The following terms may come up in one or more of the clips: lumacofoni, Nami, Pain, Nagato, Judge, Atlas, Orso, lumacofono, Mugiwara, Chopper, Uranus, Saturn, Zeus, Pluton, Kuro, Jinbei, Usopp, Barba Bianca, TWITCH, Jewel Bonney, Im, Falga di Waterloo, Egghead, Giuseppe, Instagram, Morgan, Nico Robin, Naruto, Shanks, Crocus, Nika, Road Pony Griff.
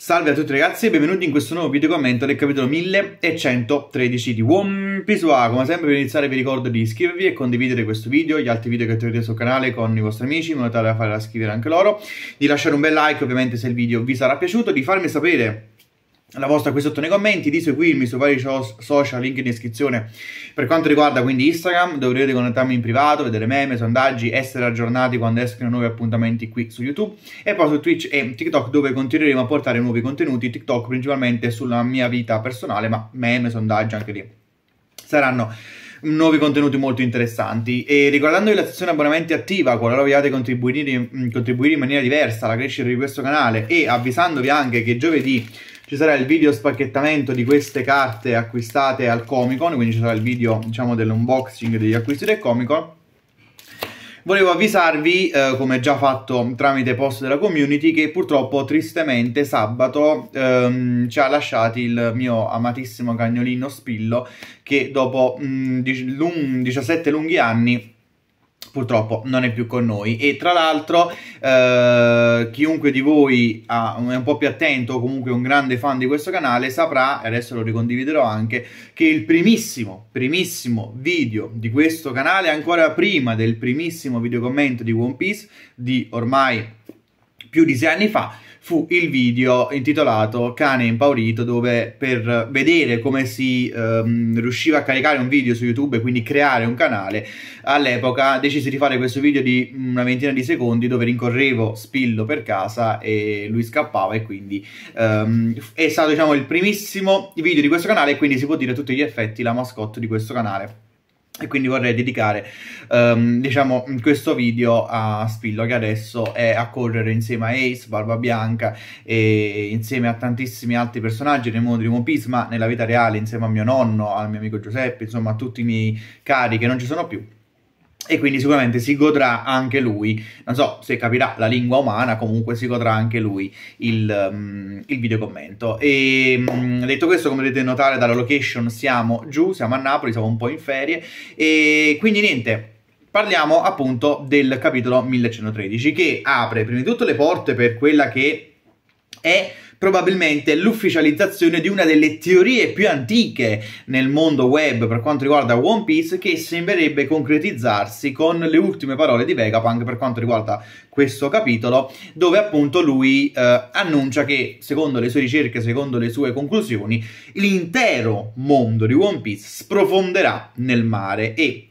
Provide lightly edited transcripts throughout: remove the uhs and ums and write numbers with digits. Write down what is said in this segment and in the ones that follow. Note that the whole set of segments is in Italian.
Salve a tutti ragazzi e benvenuti in questo nuovo video commento del capitolo 1113 di One Piece. Come sempre per iniziare vi ricordo di iscrivervi e condividere questo video, gli altri video che trovate sul canale con i vostri amici, in modo tale da farla iscrivere anche loro, di lasciare un bel like ovviamente se il video vi sarà piaciuto, di farmi sapere la vostra qui sotto nei commenti, di seguirmi sui vari social, link in descrizione per quanto riguarda quindi Instagram, dove dovrete connettarmi in privato, vedere meme, sondaggi, essere aggiornati quando escono nuovi appuntamenti qui su YouTube, e poi su Twitch e TikTok, dove continueremo a portare nuovi contenuti. TikTok principalmente sulla mia vita personale, ma meme, sondaggi anche lì saranno nuovi contenuti molto interessanti. E riguardandovi la sezione abbonamenti attiva, qualora vogliate contribuire in maniera diversa alla crescita di questo canale, e avvisandovi anche che giovedì ci sarà il video spacchettamento di queste carte acquistate al Comic Con, quindi ci sarà il video, diciamo, dell'unboxing degli acquisti del Comic Con. Volevo avvisarvi, come già fatto tramite post della community, che purtroppo tristemente sabato ci ha lasciati il mio amatissimo cagnolino Spillo, che dopo 17 lunghi anni purtroppo non è più con noi. E tra l'altro chiunque di voi è un po' più attento o comunque un grande fan di questo canale saprà, e adesso lo ricondividerò anche, che il primissimo video di questo canale, ancora prima del primissimo video commento di One Piece di ormai più di 6 anni fa, fu il video intitolato Cane Impaurito, dove per vedere come si riusciva a caricare un video su YouTube e quindi creare un canale, all'epoca decisi di fare questo video di una ventina di secondi dove rincorrevo Spillo per casa e lui scappava, e quindi è stato, diciamo, il primissimo video di questo canale e quindi si può dire a tutti gli effetti la mascotte di questo canale. E quindi vorrei dedicare, diciamo, questo video a Spillo, che adesso è a correre insieme a Ace, Barba Bianca e insieme a tantissimi altri personaggi nel mondo di One Piece, ma nella vita reale insieme a mio nonno, al mio amico Giuseppe, insomma a tutti i miei cari che non ci sono più. E quindi sicuramente si godrà anche lui, non so se capirà la lingua umana, comunque si godrà anche lui il video commento. E detto questo, come potete notare dalla location siamo giù, siamo a Napoli, siamo un po' in ferie, e quindi niente, parliamo appunto del capitolo 1113, che apre prima di tutto le porte per quella che è probabilmente l'ufficializzazione di una delle teorie più antiche nel mondo web per quanto riguarda One Piece, che sembrerebbe concretizzarsi con le ultime parole di Vegapunk per quanto riguarda questo capitolo, dove appunto lui annuncia che, secondo le sue ricerche, secondo le sue conclusioni, l'intero mondo di One Piece sprofonderà nel mare. E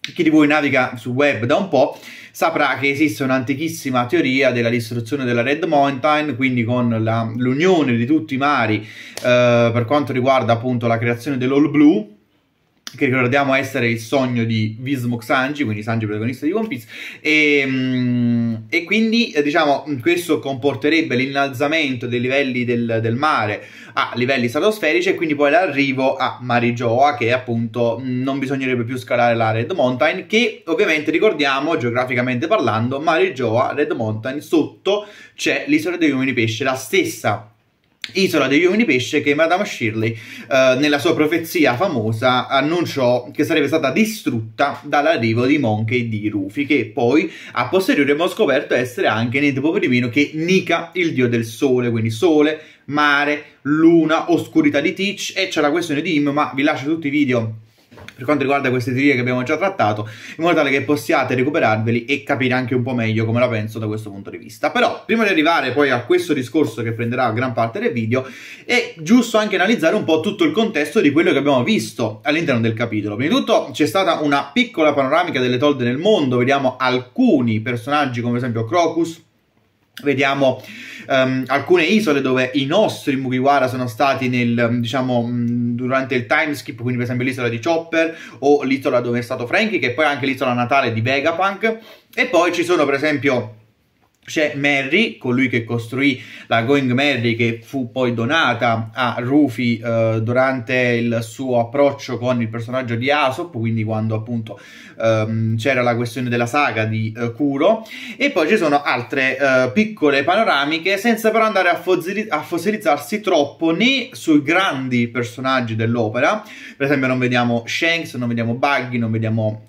chi di voi naviga sul web da un po' saprà che esiste un'antichissima teoria della distruzione della Red Mountain, quindi con l'unione di tutti i mari per quanto riguarda appunto la creazione dell'All Blue, che ricordiamo essere il sogno di Vismuk Sanji, quindi Sanji protagonista di One Piece, e quindi diciamo questo comporterebbe l'innalzamento dei livelli del mare a livelli stratosferici, e quindi poi l'arrivo a Marijoa, che appunto non bisognerebbe più scalare la Red Mountain, che ovviamente ricordiamo, geograficamente parlando, Marijoa, Red Mountain, sotto c'è l'isola degli uomini pesce, la stessa isola degli uomini pesce che Madame Shirley nella sua profezia famosa annunciò che sarebbe stata distrutta dall'arrivo di Monkey D. Rufy, che poi a posteriori abbiamo scoperto essere anche niente poco di meno che Nika, il dio del sole, quindi sole, mare, luna, oscurità di Teach, e c'è la questione di Im, ma vi lascio tutti i video per quanto riguarda queste teorie che abbiamo già trattato, in modo tale che possiate recuperarveli e capire anche un po' meglio come la penso da questo punto di vista. Però prima di arrivare poi a questo discorso che prenderà gran parte del video, è giusto anche analizzare un po' tutto il contesto di quello che abbiamo visto all'interno del capitolo. Prima di tutto c'è stata una piccola panoramica delle tolde nel mondo, vediamo alcuni personaggi come ad esempio Crocus, vediamo alcune isole dove i nostri Mugiwara sono stati nel, diciamo, durante il time skip, quindi per esempio l'isola di Chopper o l'isola dove è stato Franky, che è poi anche l'isola natale di Vegapunk. E poi ci sono, per esempio, c'è Merry, colui che costruì la Going Merry, che fu poi donata a Rufy durante il suo approccio con il personaggio di Usopp, quindi quando appunto c'era la questione della saga di Kuro. E poi ci sono altre piccole panoramiche, senza però andare a fossilizzarsi troppo né sui grandi personaggi dell'opera. Per esempio non vediamo Shanks, non vediamo Buggy, non vediamo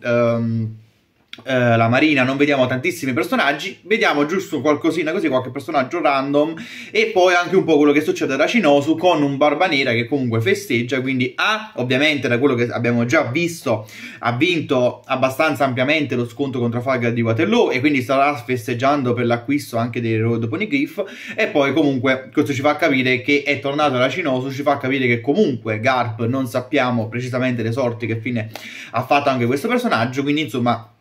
la Marina, non vediamo tantissimi personaggi, vediamo giusto qualcosina così, qualche personaggio random, e poi anche un po' quello che succede da Cinosu con un Barba Nera che comunque festeggia, quindi ovviamente da quello che abbiamo già visto ha vinto abbastanza ampiamente lo scontro contro Falga di Waterloo e quindi starà festeggiando per l'acquisto anche dei Road Pony Griff. E poi comunque questo ci fa capire che è tornato da Cinosu, ci fa capire che comunque Garp non sappiamo precisamente le sorti, che fine ha fatto anche questo personaggio, quindi insomma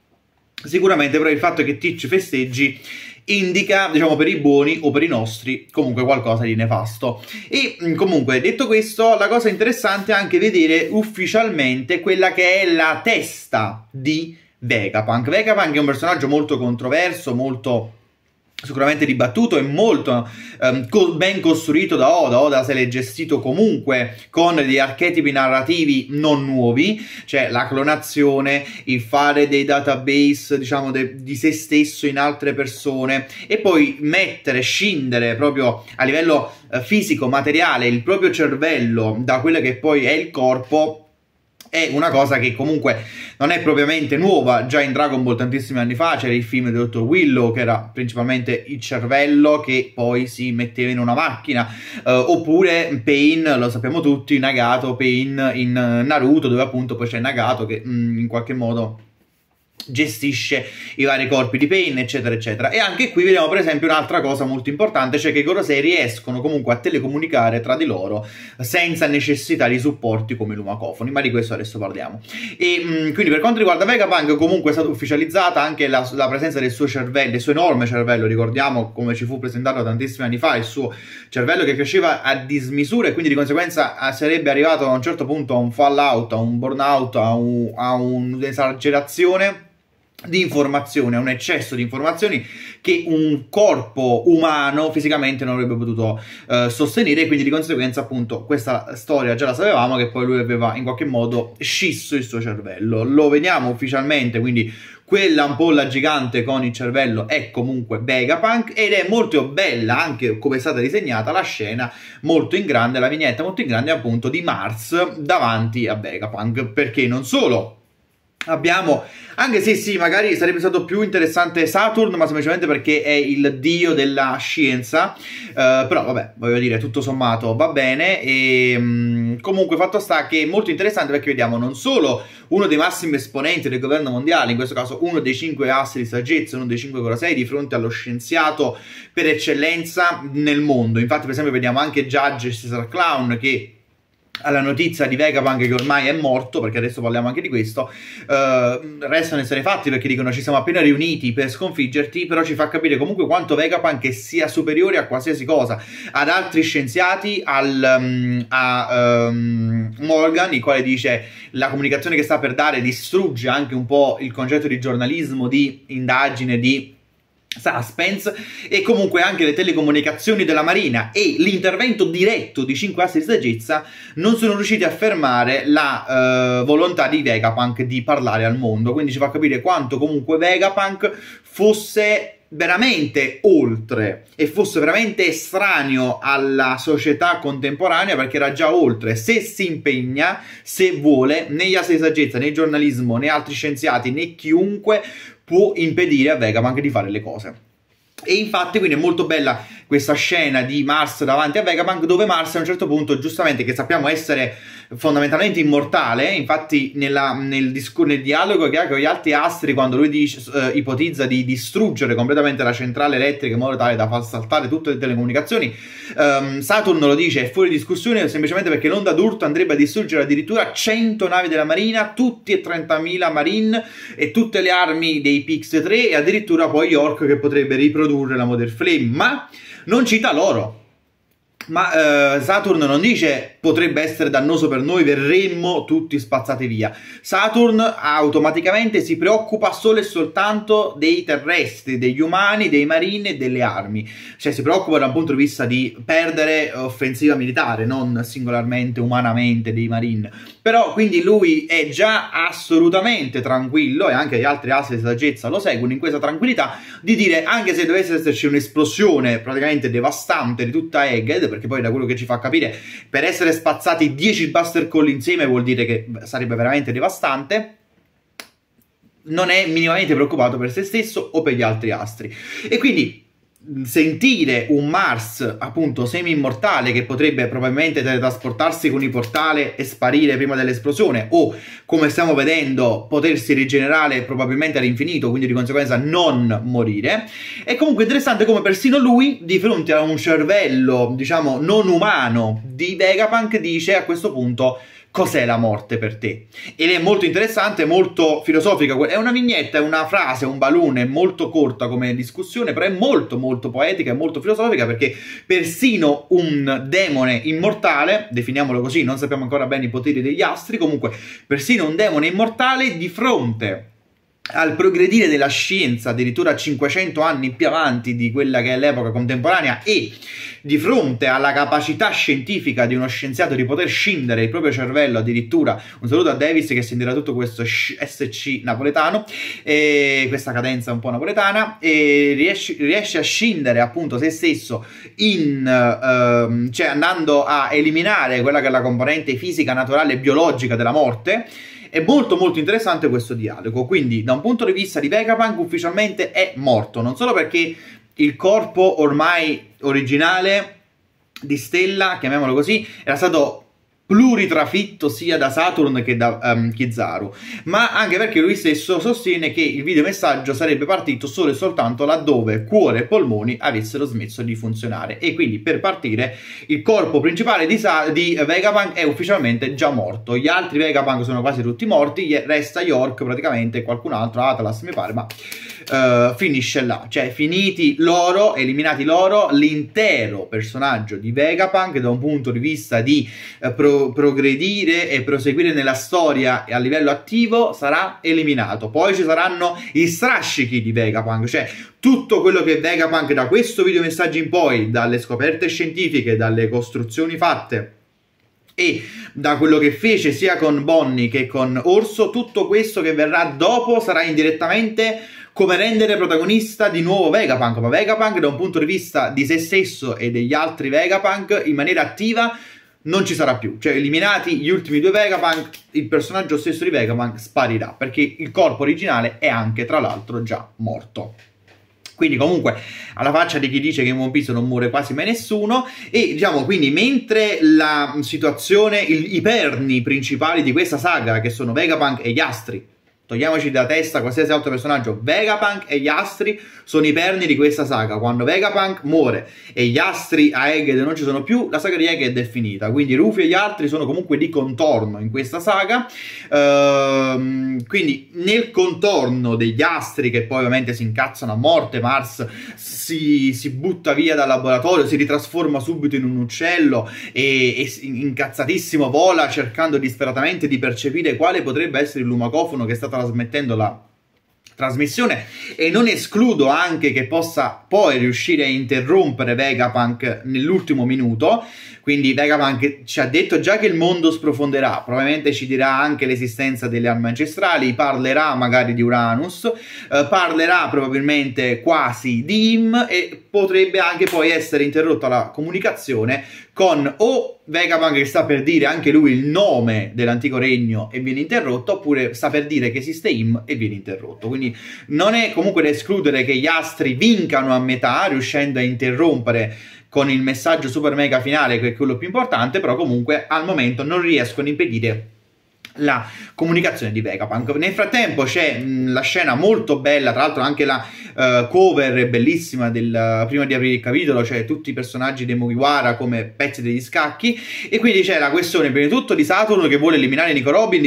sicuramente però il fatto che Teach festeggi indica, diciamo, per i buoni o per i nostri comunque qualcosa di nefasto. E comunque, detto questo, la cosa interessante è anche vedere ufficialmente quella che è la testa di Vegapunk. Vegapunk è un personaggio molto controverso, molto sicuramente dibattuto e molto ben costruito da Oda. Oda se l'è gestito comunque con degli archetipi narrativi non nuovi, cioè la clonazione, il fare dei database, diciamo, di se stesso in altre persone, e poi mettere, scindere proprio a livello fisico, materiale, il proprio cervello da quello che poi è il corpo. È una cosa che comunque non è propriamente nuova, già in Dragon Ball tantissimi anni fa c'era il film del Dottor Willow che era principalmente il cervello che poi si metteva in una macchina, oppure Pain, lo sappiamo tutti, Nagato, Pain in Naruto, dove appunto poi c'è Nagato che in qualche modo gestisce i vari corpi di Pain, eccetera eccetera. E anche qui vediamo per esempio un'altra cosa molto importante, cioè che i Gorosei riescono comunque a telecomunicare tra di loro senza necessità di supporti come lumacofoni, ma di questo adesso parliamo. E quindi per quanto riguarda Vegapunk comunque è stata ufficializzata anche la presenza del suo cervello, del suo enorme cervello. Ricordiamo come ci fu presentato tantissimi anni fa, il suo cervello che cresceva a dismisura e quindi di conseguenza sarebbe arrivato a un certo punto a un fallout, a un burnout, a un'esagerazione di informazione, un eccesso di informazioni che un corpo umano fisicamente non avrebbe potuto sostenere, e quindi di conseguenza appunto questa storia già la sapevamo, che poi lui aveva in qualche modo scisso il suo cervello. Lo vediamo ufficialmente, quindi quella ampolla gigante con il cervello è comunque Vegapunk, ed è molto bella anche come è stata disegnata la scena, molto in grande, la vignetta molto in grande appunto di Mars davanti a Vegapunk, perché non solo abbiamo, anche se sì, magari sarebbe stato più interessante Saturn, ma semplicemente perché è il dio della scienza, però vabbè, voglio dire, tutto sommato va bene. E comunque fatto sta che è molto interessante perché vediamo non solo uno dei massimi esponenti del governo mondiale, in questo caso uno dei 5 assi di saggezza, uno dei 5 Gorosei, di fronte allo scienziato per eccellenza nel mondo. Infatti per esempio vediamo anche Judge Caesar Clown che alla notizia di Vegapunk che ormai è morto, perché adesso parliamo anche di questo, restano essere fatti, perché dicono ci siamo appena riuniti per sconfiggerti, però ci fa capire comunque quanto Vegapunk sia superiore a qualsiasi cosa, ad altri scienziati, Morgan, il quale dice la comunicazione che sta per dare distrugge anche un po' il concetto di giornalismo, di indagine, di suspense, e comunque anche le telecomunicazioni della Marina e l'intervento diretto di 5 assi di saggezza non sono riusciti a fermare la volontà di Vegapunk di parlare al mondo. Quindi ci fa capire quanto comunque Vegapunk fosse veramente oltre e fosse veramente estraneo alla società contemporanea, perché era già oltre, se si impegna, se vuole, né gli assi di saggezza, né il giornalismo, né altri scienziati, né chiunque può impedire a Vegapunk di fare le cose. E infatti quindi è molto bella questa scena di Mars davanti a Vegapunk, dove Mars a un certo punto, giustamente, che sappiamo essere fondamentalmente immortale, infatti nel dialogo che ha con gli altri astri, quando lui dice, ipotizza di distruggere completamente la centrale elettrica in modo tale da far saltare tutte le telecomunicazioni, Saturno lo dice, è fuori discussione, semplicemente perché l'onda d'urto andrebbe a distruggere addirittura 100 navi della Marina, tutti e 30.000 marine e tutte le armi dei Pix 3, e addirittura poi York che potrebbe riprodurre la Mother Flame. Ma non cita loro, ma Saturn non dice potrebbe essere dannoso per noi, verremmo tutti spazzati via. Saturn automaticamente si preoccupa solo e soltanto dei terrestri, degli umani, dei marine e delle armi, cioè si preoccupa da un punto di vista di perdere offensiva militare, non singolarmente, umanamente, dei marine. Però quindi lui è già assolutamente tranquillo, e anche gli altri assi di saggezza lo seguono in questa tranquillità di dire, anche se dovesse esserci un'esplosione praticamente devastante di tutta Egghead, perché poi da quello che ci fa capire, per essere spazzati 10 Buster Call insieme vuol dire che sarebbe veramente devastante, non è minimamente preoccupato per se stesso o per gli altri astri. E quindi sentire un Mars appunto semi-immortale che potrebbe probabilmente teletrasportarsi con il portale e sparire prima dell'esplosione, o come stiamo vedendo potersi rigenerare probabilmente all'infinito, quindi di conseguenza non morire, è comunque interessante come persino lui, di fronte a un cervello diciamo non umano di Vegapunk, dice a questo punto cos'è la morte per te? Ed è molto interessante, molto filosofica, è una vignetta, è una frase, un balone molto corta come discussione, però è molto molto poetica e molto filosofica, perché persino un demone immortale, definiamolo così, non sappiamo ancora bene i poteri degli astri, comunque persino un demone immortale di fronte al progredire della scienza, addirittura 500 anni più avanti di quella che è l'epoca contemporanea, e di fronte alla capacità scientifica di uno scienziato di poter scindere il proprio cervello, addirittura un saluto a Davis che sentirà tutto questo SC napoletano, questa cadenza un po' napoletana, e riesce a scindere appunto se stesso cioè andando a eliminare quella che è la componente fisica, naturale e biologica della morte. È molto molto interessante questo dialogo, quindi da un punto di vista di Vegapunk ufficialmente è morto, non solo perché il corpo ormai originale di Stella, chiamiamolo così, era stato pluritrafitto sia da Saturn che da Kizaru, ma anche perché lui stesso sostiene che il videomessaggio sarebbe partito solo e soltanto laddove cuore e polmoni avessero smesso di funzionare, e quindi per partire il corpo principale di Vegapunk è ufficialmente già morto. Gli altri Vegapunk sono quasi tutti morti, resta York praticamente, qualcun altro, Atlas mi pare, ma finisce là, cioè finiti loro, eliminati loro, l'intero personaggio di Vegapunk da un punto di vista di progredire e proseguire nella storia a livello attivo sarà eliminato. Poi ci saranno i strascichi di Vegapunk, cioè tutto quello che Vegapunk da questo videomessaggio in poi, dalle scoperte scientifiche, dalle costruzioni fatte e da quello che fece sia con Bonney che con Orso, tutto questo che verrà dopo sarà indirettamente come rendere protagonista di nuovo Vegapunk, ma Vegapunk da un punto di vista di se stesso e degli altri Vegapunk in maniera attiva non ci sarà più, cioè eliminati gli ultimi due Vegapunk, il personaggio stesso di Vegapunk sparirà, perché il corpo originale è anche tra l'altro già morto. Quindi comunque, alla faccia di chi dice che in One Piece non muore quasi mai nessuno, e diciamo quindi mentre la situazione, i perni principali di questa saga che sono Vegapunk e gli astri, togliamoci da testa qualsiasi altro personaggio, Vegapunk e gli astri sono i perni di questa saga. Quando Vegapunk muore e gli astri a Egghead non ci sono più, la saga di Egghead è finita, quindi Rufy e gli altri sono comunque di contorno in questa saga, quindi nel contorno degli astri che poi ovviamente si incazzano a morte. Mars si butta via dal laboratorio, si ritrasforma subito in un uccello e incazzatissimo vola cercando disperatamente di percepire quale potrebbe essere il lumacofono che è stato trasmettendo la trasmissione, e non escludo anche che possa poi riuscire a interrompere Vegapunk nell'ultimo minuto. Quindi Vegapunk ci ha detto già che il mondo sprofonderà, probabilmente ci dirà anche l'esistenza delle armi ancestrali, parlerà magari di Uranus, parlerà probabilmente quasi di Im, e potrebbe anche poi essere interrotta la comunicazione con o Vegapunk che sta per dire anche lui il nome dell'antico regno e viene interrotto, oppure sta per dire che esiste Im e viene interrotto. Quindi non è comunque da escludere che gli astri vincano a metà, riuscendo a interrompere con il messaggio super mega finale, che è quello più importante, però comunque al momento non riescono a impedire la comunicazione di Vegapunk. Nel frattempo c'è la scena molto bella, tra l'altro anche la cover bellissima del prima di aprire il capitolo, cioè tutti i personaggi dei Mugiwara come pezzi degli scacchi, e quindi c'è la questione prima di tutto di Saturn che vuole eliminare Nico Robin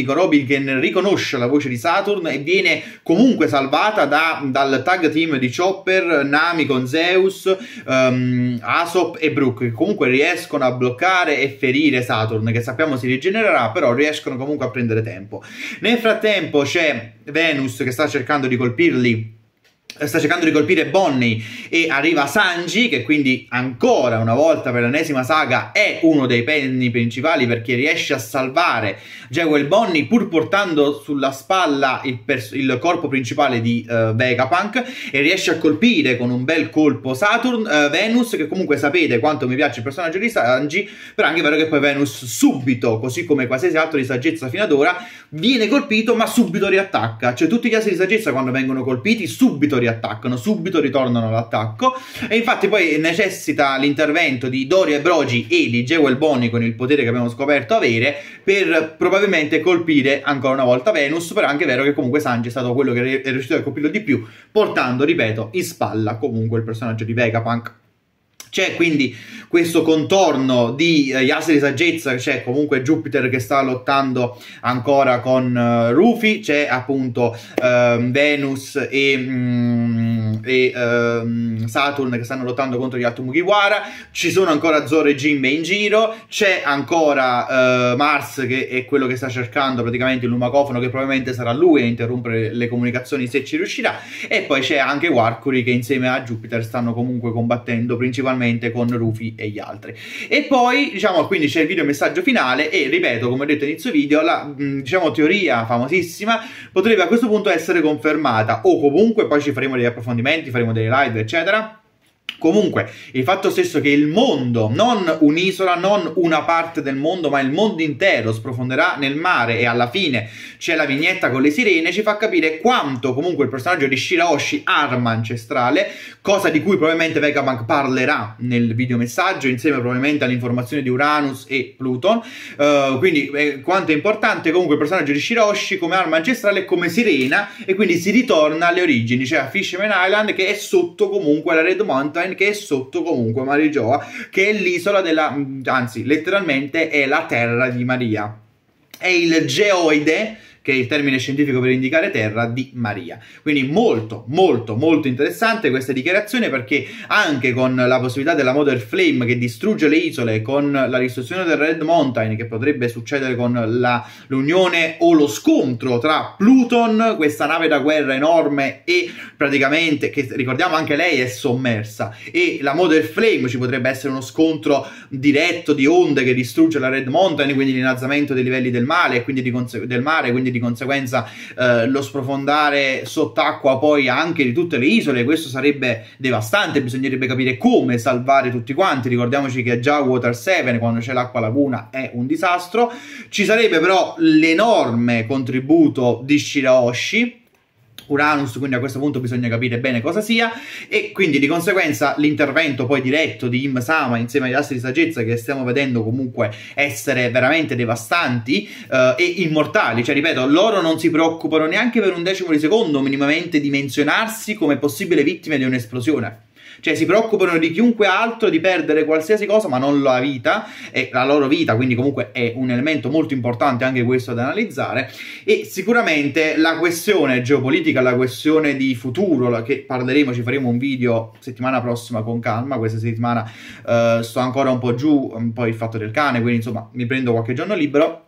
che riconosce la voce di Saturn e viene comunque salvata dal tag team di Chopper, Nami con Zeus, Usopp e Brook, che comunque riescono a bloccare e ferire Saturn, che sappiamo si rigenererà, però riescono comunque a prendere tempo. Nel frattempo c'è Venus che sta cercando di colpirli sta cercando di colpire Bonney e arriva Sanji, che quindi ancora una volta per l'ennesima saga è uno dei penny principali, perché riesce a salvare Jewel Bonney pur portando sulla spalla il corpo principale di Vegapunk, e riesce a colpire con un bel colpo Saturn, Venus, che comunque sapete quanto mi piace il personaggio di Sanji, però anche è vero che poi Venus subito, così come qualsiasi altro di saggezza fino ad ora, viene colpito ma subito riattacca, cioè tutti gli assi di saggezza quando vengono colpiti subito riattaccano, subito ritornano all'attacco, e infatti poi necessita l'intervento di Doria e Brogi e di Jewel Bonney con il potere che abbiamo scoperto avere per probabilmente colpire ancora una volta Venus, però anche è vero che comunque Sanji è stato quello che è riuscito a colpirlo di più, portando, ripeto, in spalla comunque il personaggio di Vegapunk. C'è quindi questo contorno di assi di saggezza, c'è comunque Jupiter che sta lottando ancora con Rufy, c'è appunto Venus e Saturn che stanno lottando contro gli altri Mugiwara, ci sono ancora Zoro e Jinbei in giro, c'è ancora Mars che è quello che sta cercando praticamente il lumacofono, che probabilmente sarà lui a interrompere le comunicazioni se ci riuscirà, e poi c'è anche Warcuri che insieme a Jupiter stanno comunque combattendo principalmente con Rufy e gli altri. E poi diciamo, quindi c'è il video messaggio finale e ripeto, come ho detto all'inizio video, la diciamo teoria famosissima potrebbe a questo punto essere confermata, o comunque poi ci faremo degli approfondimenti, faremo delle live eccetera. Comunque il fatto stesso che il mondo, non un'isola, non una parte del mondo, ma il mondo intero sprofonderà nel mare, e alla fine c'è la vignetta con le sirene, ci fa capire quanto comunque il personaggio di Shirahoshi arma ancestrale, cosa di cui probabilmente Vegapunk parlerà nel videomessaggio insieme probabilmente all'informazione di Uranus e Pluton, quindi quanto è importante comunque il personaggio di Shirahoshi come arma ancestrale e come sirena, e quindi si ritorna alle origini, cioè a Fisherman Island, che è sotto comunque la Red Mountain, che è sotto comunque Marijoa, che è l'isola della, anzi letteralmente è la terra di Maria, è il geoide, che è il termine scientifico per indicare terra, di Maria. Quindi molto molto molto interessante questa dichiarazione, perché anche con la possibilità della Mother Flame che distrugge le isole, con la distruzione del Red Mountain che potrebbe succedere con l'unione o lo scontro tra Pluton, questa nave da guerra enorme e praticamente, che ricordiamo anche lei è sommersa, e la Mother Flame, ci potrebbe essere uno scontro diretto di onde che distrugge la Red Mountain, quindi l'innalzamento dei livelli del mare e quindi di conseguenza lo sprofondare sott'acqua poi anche di tutte le isole. Questo sarebbe devastante, bisognerebbe capire come salvare tutti quanti, ricordiamoci che già Water 7 quando c'è l'acqua laguna è un disastro. Ci sarebbe però l'enorme contributo di Shirahoshi, Uranus, quindi a questo punto bisogna capire bene cosa sia, e quindi di conseguenza l'intervento poi diretto di Im Sama insieme agli assi di saggezza, che stiamo vedendo comunque essere veramente devastanti e immortali, cioè ripeto, loro non si preoccupano neanche per un decimo di secondo minimamente di menzionarsi come possibile vittime di un'esplosione, cioè si preoccupano di chiunque altro, di perdere qualsiasi cosa ma non la vita, e la loro vita, quindi comunque è un elemento molto importante anche questo da analizzare. E sicuramente la questione geopolitica, la questione di futuro, che parleremo, ci faremo un video settimana prossima con calma, questa settimana sto ancora un po' giù, un po' il fatto del cane, quindi insomma mi prendo qualche giorno libero.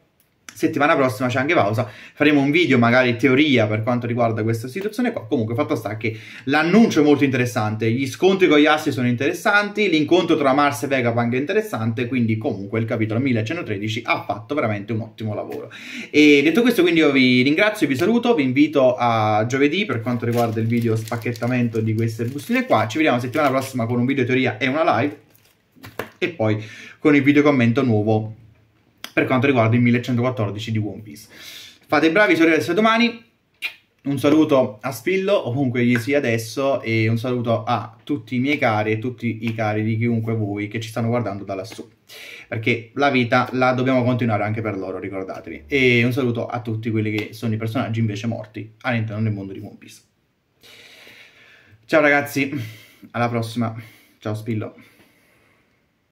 Settimana prossima c'è anche pausa, faremo un video magari teoria per quanto riguarda questa situazione qua. Comunque fatto sta che l'annuncio è molto interessante, gli scontri con gli assi sono interessanti, l'incontro tra Mars e Vegapunk è interessante, quindi comunque il capitolo 1113 ha fatto veramente un ottimo lavoro. E detto questo, quindi io vi ringrazio, vi saluto, vi invito a giovedì per quanto riguarda il video spacchettamento di queste bustine qua, ci vediamo settimana prossima con un video teoria e una live, e poi con il video commento nuovo per quanto riguarda il 1114 di One Piece. Fate i bravi, ci vediamo domani. Un saluto a Spillo, ovunque gli sia adesso, e un saluto a tutti i miei cari e tutti i cari di chiunque voi che ci stanno guardando da lassù, perché la vita la dobbiamo continuare anche per loro, ricordatevi. E un saluto a tutti quelli che sono i personaggi invece morti all'interno del mondo di One Piece. Ciao ragazzi, alla prossima. Ciao Spillo.